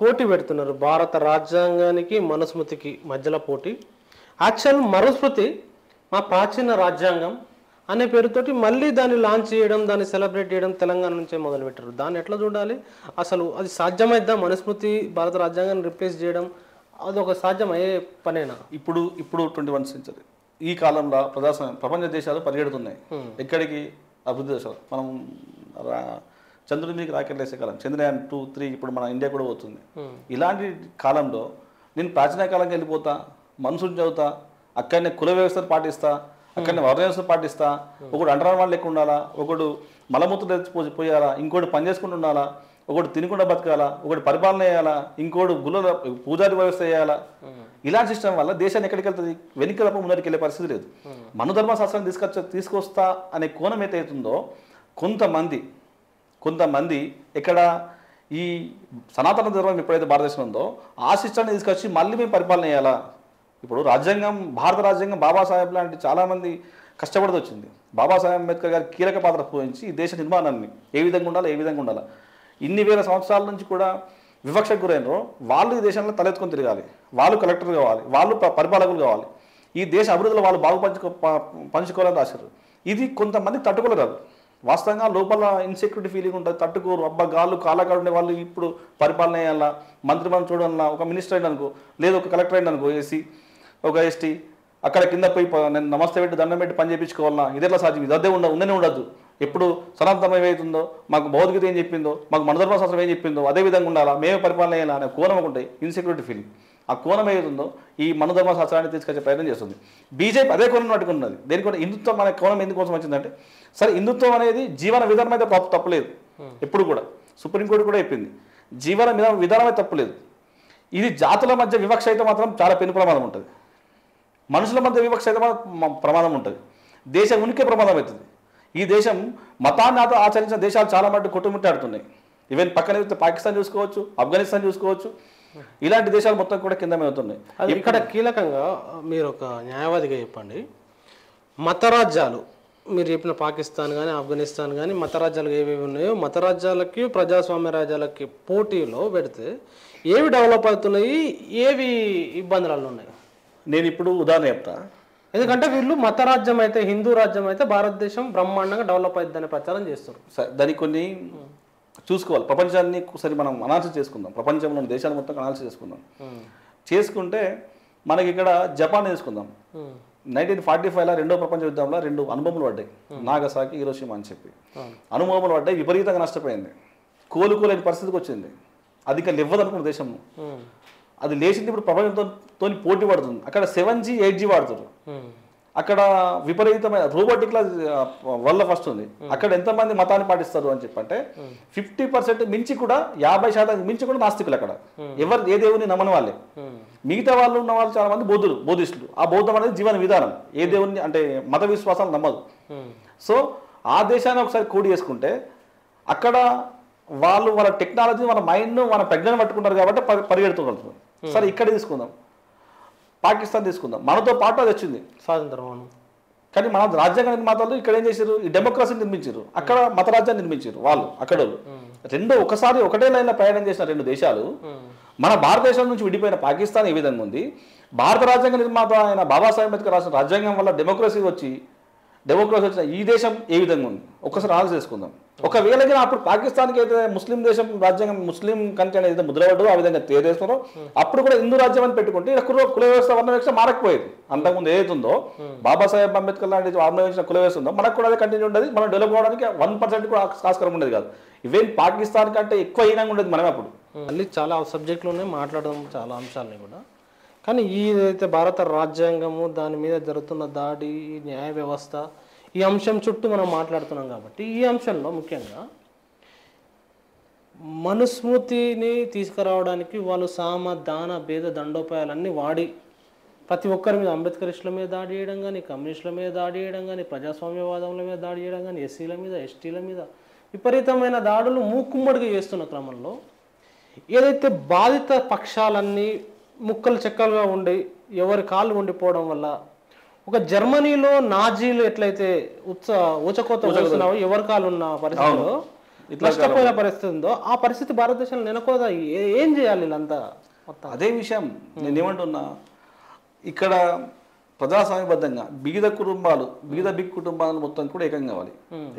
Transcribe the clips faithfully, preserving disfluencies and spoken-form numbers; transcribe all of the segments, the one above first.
పోటీ పెడుతున్నారు భారత రాజ్యాంగానికి మనుస్మృతికి మధ్యలో పోటీ. యాక్చువల్ మనుస్మృతి మా ప్రాచీన రాజ్యాంగం అనే పేరుతోటి మళ్ళీ దాన్ని లాంచ్ చేయడం దాన్ని సెలబ్రేట్ చేయడం తెలంగాణ నుంచే మొదలుపెట్టారు. దాన్ని ఎట్లా చూడాలి అసలు అది సాధ్యమైద్దా మనుస్మృతి భారత రాజ్యాంగాన్ని రిప్లేస్ చేయడం అదొక సాధ్యమయ్యే పనేనా? ఇప్పుడు ఇప్పుడు ట్వంటీ వన్ సెంచరీ ఈ కాలంలో ప్రజాస్వామ్యం ప్రపంచ దేశాలు పరిగెడుతున్నాయి. ఎక్కడికి? అభివృద్ధి దేశాలు. మనం చంద్రుడి మీదకి రాకెట్ వేసే కాలం చంద్రయాన్ టూ త్రీ ఇప్పుడు మన ఇండియా కూడా పోతుంది. ఇలాంటి కాలంలో నేను ప్రాచీన కాలంకి వెళ్ళిపోతా, మనుషులు చదువుతా, అక్కడనే కుల వ్యవస్థను పాటిస్తా, అక్కడనే వర్ణ వ్యవస్థను పాటిస్తా, ఒకడు అంటరాని వాళ్ళు ఎక్కువ ఉండాలా, ఒకడు మలమూత్రం తెచ్చిపోయి పోయాలా, ఇంకోటి పని చేసుకుంటూ ఉండాలా, ఒకటి తినకుండా బతకాలా, ఒకటి పరిపాలన వేయాలా, ఇంకోటి గుళ్ళ పూజారి వ్యవస్థ వేయాలా. ఇలాంటి సిస్టమ్ వల్ల దేశాన్ని ఎక్కడికి వెళ్తుంది? వెనుక తప్ప ముందరికి వెళ్ళే పరిస్థితి లేదు. మనుధర్మ శాస్త్రం తీసుకొచ్చ తీసుకొస్తా అనే కోణం ఏదైతుందో కొంతమంది కొంతమంది ఇక్కడ ఈ సనాతన ధర్మం ఎప్పుడైతే భారతదేశం ఉందో ఆ సిస్టమ్ని తీసుకొచ్చి మళ్ళీ మేము పరిపాలన చేయాలా. ఇప్పుడు రాజ్యాంగం భారత రాజ్యాంగం బాబాసాహెబ్ లాంటి చాలామంది కష్టపడుతూ వచ్చింది. బాబాసాహెబ్ అంబేద్కర్ గారు కీలక పాత్ర పోషించి ఈ దేశ నిర్మాణాన్ని ఏ విధంగా ఉండాలో ఏ విధంగా ఉండాలి ఇన్ని వేల సంవత్సరాల నుంచి కూడా వివక్షకు గురైనరో వాళ్ళు ఈ దేశంలో తలెత్తుకొని తిరగాలి, వాళ్ళు కలెక్టర్ కావాలి, వాళ్ళు పరిపాలకులు కావాలి, ఈ దేశ అభివృద్ధిలో వాళ్ళు బాగు పంచుకో పంచుకోవాలని రాశారు. ఇది కొంతమంది తట్టుకోలేరు. వాస్తవంగా లోపల ఇన్సెక్యూరిటీ ఫీలింగ్ ఉంటుంది, తట్టుకోరు. అబ్బా గాళ్ళు కాళ్ళకాడు ఉండే వాళ్ళు ఇప్పుడు పరిపాలన వేయాలా, మంత్రి మనం చూడాలన్నా, ఒక మినిస్టర్ అయినా అనుకో, లేదు ఒక కలెక్టర్ అయినా అనుకో, ఏసీ ఒక ఎస్టీ అక్కడ కింద పోయి నేను నమస్తే పెట్టి దండం పెట్టి పని చేయించుకోవాలన్నా ఇదేలా సాధ్యం? ఇది అదే ఉండదు, ఉండనే ఉండదు. ఎప్పుడు సనాతనం ఏమవుతుందో, మాకు భౌతికత ఏం చెప్పిందో, మాకు మనధర్మ శాస్త్రం ఏం చెప్పిందో అదే విధంగా ఉండాలా, మేమే పరిపాలన వేయాలా అనే కోణం ఉంటాయి. ఇన్సెక్యూరిటీ ఫీలింగ్ ఆ కోణం ఏదైతుందో ఈ మనధర్మ శాస్త్రాన్ని తీసుకొచ్చే ప్రయత్నం చేస్తుంది. బీజేపీ అదే కోణం పట్టుకున్నది. దేనికోసం హిందుత్వం అనే కోణం ఎందుకోసం వచ్చిందంటే, సరే హిందుత్వం అనేది జీవన విధానం అయితే తప్పులేదు, ఎప్పుడు కూడా సుప్రీంకోర్టు కూడా చెప్పింది జీవన విధానం అయితే తప్పులేదు. ఇది జాతుల మధ్య వివక్ష అయితే మాత్రం చాలా పెను ప్రమాదం ఉంటుంది, మనుషుల మధ్య వివక్ష అయితే మాత్రం ప్రమాదం ఉంటుంది, దేశం ఉనికి ప్రమాదం అవుతుంది. ఈ దేశం మతాన్ని ఆచరించిన దేశాలు చాలా మటుకు కొట్టుమిట్టాడుతున్నాయి. ఈవెన్ పక్కన పాకిస్తాన్ చూసుకోవచ్చు, ఆఫ్ఘనిస్తాన్ చూసుకోవచ్చు, ఇలాంటి దేశాలు మొత్తం కూడా కింద అవుతున్నాయి. ఇక్కడ కీలకంగా మీరు ఒక న్యాయవాదిగా చెప్పండి, మతరాజ్యాలు మీరు చెప్పిన పాకిస్తాన్ కానీ ఆఫ్ఘనిస్తాన్ కానీ మతరాజ్యాలు ఏవేవి ఉన్నాయో మతరాజ్యాలకి ప్రజాస్వామ్య రాజ్యాలకి పోటీలో పెడితే ఏవి డెవలప్ అవుతున్నాయి, ఏవి ఇబ్బందులు ఉన్నాయి? నేను ఇప్పుడు ఉదాహరణ చెప్తా. ఎందుకంటే వీళ్ళు మతరాజ్యం అయితే హిందూ రాజ్యం అయితే భారతదేశం బ్రహ్మాండంగా డెవలప్ అవుతుందనే ప్రచారం చేస్తారు. దాని కొన్ని చూసుకోవాలి, ప్రపంచాన్ని ఒకసారి మనం అనాలిసిస్ చేసుకుందాం, ప్రపంచంలో దేశాన్ని మొత్తం అనాలిసిస్ చేసుకుందాం. చేసుకుంటే మనకి ఇక్కడ జపాన్ తీసుకుందాం. నైన్టీన్ ఫార్టీ ఫైవ్లో రెండో ప్రపంచ యుద్ధంలో రెండు అనుభవములు పడ్డాయి, నాగసాకి హిరోషిమా అని చెప్పి అనుభవములు పడ్డాయి. విపరీతంగా నష్టపోయింది, కోలుకోలేని పరిస్థితికి వచ్చింది. అది ఇంకా లేవదనుకున్న దేశం అది లేచింది. ఇప్పుడు ప్రపంచంతో పోటీ పడుతుంది. అక్కడ సెవెన్ జీ ఎయిట్ జీ వాడుతారు, అక్కడ విపరీతమైన రోబోటిక్లా వల్ల ఫస్ట్ ఉంది. అక్కడ ఎంతమంది మతాన్ని పాటిస్తారు అని చెప్పంటే ఫిఫ్టీ పర్సెంట్ మించి కూడా యాభై శాతం మించి కూడా నాస్తికులు. అక్కడ ఎవరు ఏ దేవుని నమ్మని వాళ్ళే, మిగతా వాళ్ళు ఉన్న వాళ్ళు చాలా మంది బౌద్ధులు, బోధిస్టులు. ఆ బౌద్ధం అనేది జీవన విధానం, ఏ దేవుని అంటే మత విశ్వాసాలు నమ్మదు. సో ఆ దేశాన్ని ఒకసారి కోడి చేసుకుంటే అక్కడ వాళ్ళు వాళ్ళ టెక్నాలజీ వాళ్ళ మైండ్ వాళ్ళ ప్రజ్ఞను పట్టుకుంటారు కాబట్టి పరిగెడుతున్నారు. సరే ఇక్కడ తీసుకుందాం, పాకిస్తాన్ తీసుకుందాం. మనతో పాటు అది వచ్చింది స్వాతంత్రం, కానీ మన రాజ్యాంగ నిర్మాతలు ఇక్కడ ఏం చేశారు? ఈ డెమోక్రసీని నిర్మించారు, అక్కడ మతరాజ్యాన్ని నిర్మించారు వాళ్ళు. అక్కడ రెండో ఒకసారి ఒకటే లైన్లో ప్రయాణం చేసిన రెండు దేశాలు. మన భారతదేశం నుంచి విడిపోయిన పాకిస్తాన్ ఏ విధంగా ఉంది? భారత రాజ్యాంగ నిర్మాత అయిన బాబాసాహెబ్ అంబేద్కర్ రాసిన రాజ్యాంగం వల్ల డెమోక్రసీ వచ్చి డెమోక్రసీ వచ్చిన ఈ దేశం ఏ విధంగా ఉంది ఒకసారి ఆలోచన చేసుకుందాం. ఒకవేళ అప్పుడు పాకిస్తాన్కి అయితే ముస్లిం దేశం రాజ్యాంగం ముస్లిం కంట్రీ అనేది ముద్రపడ్డో ఆ విధంగా తేదేస్తారో అప్పుడు కూడా హిందూ రాజ్యం అని పెట్టుకుంటే ఇక్కడ కుల వ్యవస్థ వర్ణ వ్యవస్థ మారకపోయేది. అంతకుముందు ఏదైతుందో బాబాసాహెబ్ అంబేద్కర్ లాంటి ఆర్మేయించిన కుల వ్యవస్థ ఉందో మనకు కూడా అదే కంటిన్యూ ఉండేది. మనం డెవలప్ అవడానికి వన్ పర్సెంట్ కూడా ఆస్కారం ఉండేది కాదు. ఈవెన్ పాకిస్తాన్ కంటే ఎక్కువ హీనంగా ఉండేది మనమే అప్పుడు. మళ్ళీ చాలా సబ్జెక్టులోనే మాట్లాడడం చాలా అంశాలని కూడా, కానీ ఏదైతే భారత రాజ్యాంగము దాని మీద జరుగుతున్న దాడి, న్యాయ వ్యవస్థ, ఈ అంశం చుట్టూ మనం మాట్లాడుతున్నాం కాబట్టి ఈ అంశంలో ముఖ్యంగా మనుస్మృతిని తీసుకురావడానికి వాళ్ళు సామ దాన భేద దండోపాయాలన్నీ వాడి ప్రతి ఒక్కరి మీద అంబేద్కరిస్టుల మీద దాడి చేయడం కానీ, కమ్యూనిస్టుల మీద దాడి చేయడం కానీ, ప్రజాస్వామ్యవాదముల మీద దాడి చేయడం కానీ, ఎస్సీల మీద ఎస్టీల మీద విపరీతమైన దాడులు మూకుమ్మడిగా చేస్తున్న క్రమంలో ఏదైతే బాధిత పక్షాలన్నీ ముక్కలు చెక్కలుగా ఉండి ఎవరి కాళ్ళు ఉండిపోవడం వల్ల ఒక జర్మనీలో నాజీలు ఎట్లయితే ఉత్స ఊచకోత ఊచుతున్నావో ఎవరి కాళ్ళు ఉన్న పరిస్థితిలో నష్టపోయిన పరిస్థితి ఉందో ఆ పరిస్థితి భారతదేశంలో నెలకొదా ఏం చేయాలి ఇలాంతా మొత్తం అదే విషయం నేను ఏమంటున్నా ఇక్కడ ప్రజాస్వామ్యబద్ధంగా బీద కుటుంబాలు బీద బిగ్ కుటుంబాలను మొత్తం కూడా ఏకం కావాలి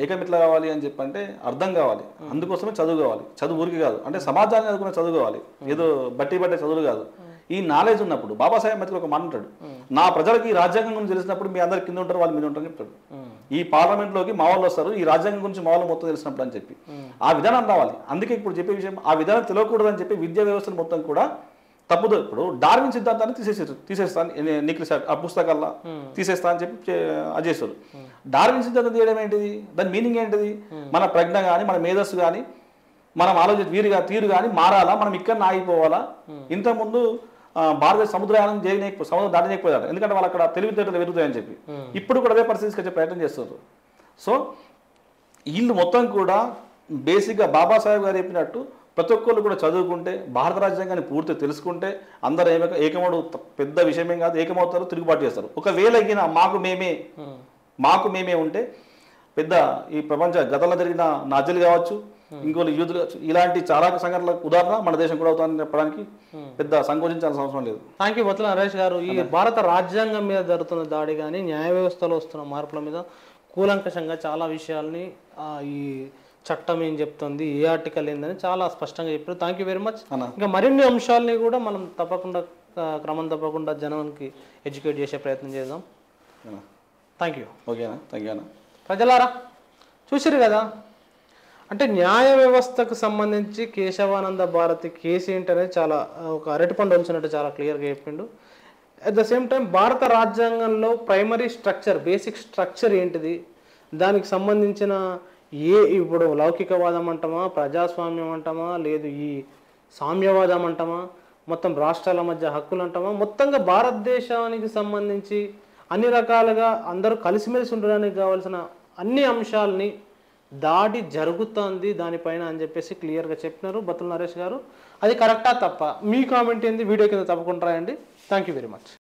ఏకం ఎట్లా కావాలి అని చెప్పంటే అర్థం కావాలి అందుకోసమే చదువు కావాలి చదువు ఊరికి కాదు అంటే సమాజాన్ని అనుకునే చదువు కావాలి ఏదో బట్టి బట్టే చదువు కాదు ఈ నాలెడ్జ్ ఉన్నప్పుడు బాబాసాహెబ్ అంబేద్కర్ ఒక మాట అంటాడు నా ప్రజలకి రాజ్యాంగం గురించి తెలిసినప్పుడు మీ అందరి కింద ఉంటారు వాళ్ళు మీద ఉంటారని చెప్తాడు ఈ పార్లమెంట్లోకి మా వాళ్ళు వస్తారు ఈ రాజ్యాంగం గురించి మా వాళ్ళు మొత్తం తెలిసినప్పుడు అని చెప్పి ఆ విధానం రావాలి అందుకే ఇప్పుడు చెప్పే విషయం ఆ విధానం తెలియకూడదని చెప్పి విద్యా వ్యవస్థను మొత్తం కూడా తప్పుదు ఇప్పుడు డార్విన్ సిద్ధాంతాన్ని తీసేసారు తీసేస్తాను నిక్లస్ ఆ పుస్తకాల్లో తీసేస్తా అని చెప్పి అజేశారు డార్విన్ సిద్ధాంతం తీయడం ఏంటిది దాని మీనింగ్ ఏంటిది మన ప్రజ్ఞ కానీ మన మేధస్సు కానీ మనం ఆలోచన వీరుగా తీరు కానీ మారాలా మనం ఇక్కడ ఆగిపోవాలా ఇంతకుముందు భారత సముద్రయానం చేయనే సముద్రం దాటనేకపోయారు ఎందుకంటే వాళ్ళు అక్కడ తెలివితేటలు పెరుగుతాయని చెప్పి ఇప్పుడు కూడా అదే పరిస్థితికి ప్రయత్నం చేస్తారు సో వీళ్ళు మొత్తం కూడా బేసిక్గా బాబాసాహెబ్ గారు చెప్పినట్టు ప్రతి ఒక్కళ్ళు కూడా చదువుకుంటే భారత రాజ్యాంగాన్ని పూర్తి తెలుసుకుంటే అందరూ ఏమ ఏకమౌడు పెద్ద విషయమేం కాదు ఏకమవుతారు తిరుగుబాటు చేస్తారు ఒకవేళ అయినా మాకు మేమే మాకు మేమే ఉంటే పెద్ద ఈ ప్రపంచ గతంలో జరిగిన నాజీలు కావచ్చు ఇంకోళ్ళు యూదులు కావచ్చు ఇలాంటి చాలా సంఘటనలకు ఉదాహరణ మన దేశం కూడా అవుతామని చెప్పడానికి పెద్ద సంకోచించాల్సిన అవసరం లేదు. థ్యాంక్ యూ బొత్తుల నరేష్ గారు. ఈ భారత రాజ్యాంగం మీద జరుగుతున్న దాడి కానీ న్యాయ వ్యవస్థలో వస్తున్న మార్పుల మీద కూలంకషంగా చాలా విషయాల్ని ఈ చట్టం ఏం చెప్తుంది ఏ ఆర్టికల్ ఏందని చాలా స్పష్టంగా చెప్పారు. Thank you very much. ఇంకా మరిన్ని అంశాలని కూడా మనం తప్పకుండా క్రమం తప్పకుండా జనానికి ఎడ్యుకేట్ చేసే ప్రయత్నం చేద్దాం. Thank you. ఓకేనా? థ్యాంక్ యూ అన్న. ప్రజలారా చూసారు కదా అంటే న్యాయ వ్యవస్థకు సంబంధించి కేశవానంద భారతి కేసు ఏంటనేది చాలా ఒక అరటిపండు వచ్చినట్టు చాలా క్లియర్గా చెప్పిండు. అట్ ద సేమ్ టైం భారత రాజ్యాంగంలో ప్రైమరీ స్ట్రక్చర్ బేసిక్ స్ట్రక్చర్ ఏంటిది దానికి సంబంధించిన ఏ ఇప్పుడు లౌకికవాదం అంటామా ప్రజాస్వామ్యం అంటామా లేదు ఈ సామ్యవాదం అంటామా మొత్తం రాష్ట్రాల మధ్య హక్కులు అంటామా మొత్తంగా భారతదేశానికి సంబంధించి అన్ని రకాలుగా అందరూ కలిసిమెలిసి ఉండడానికి కావాల్సిన అన్ని అంశాలని దాడి జరుగుతుంది దానిపైన అని చెప్పేసి క్లియర్గా చెప్పినారు బొత్తుల నరేష్ గారు. అది కరెక్టా తప్ప మీ కామెంట్ ఏంది వీడియో కింద తప్పకుండా రాయండి. Thank you very much.